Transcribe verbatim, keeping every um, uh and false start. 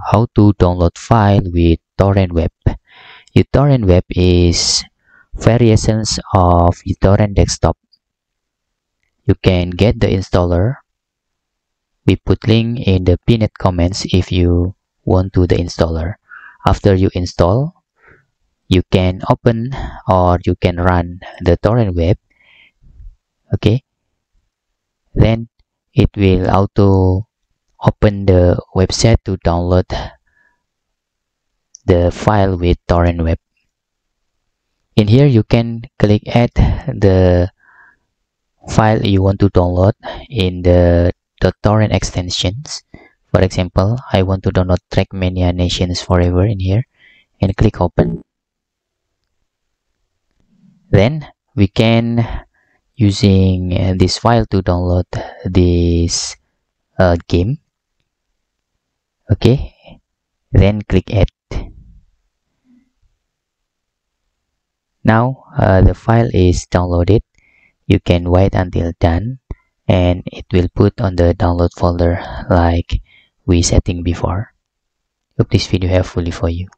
How to download file with µTorrent Web. µTorrent Web is variations of µTorrent Desktop. You can get the installer. We put link in the pinned comments if you want to the installer. After you install, you can open or you can run the µTorrent Web. Okay. Then it will auto open the website to download the file with µTorrent Web. In here you can click add the file you want to download in the, the torrent extensions. For example, I want to download Trackmania Nations Forever in here and click open. Then we can using this file to download this uh, game. Okay, then click add. Now uh, the file is downloaded. You can wait until done and it will put on the download folder like we setting before. Hope this video helpful for you.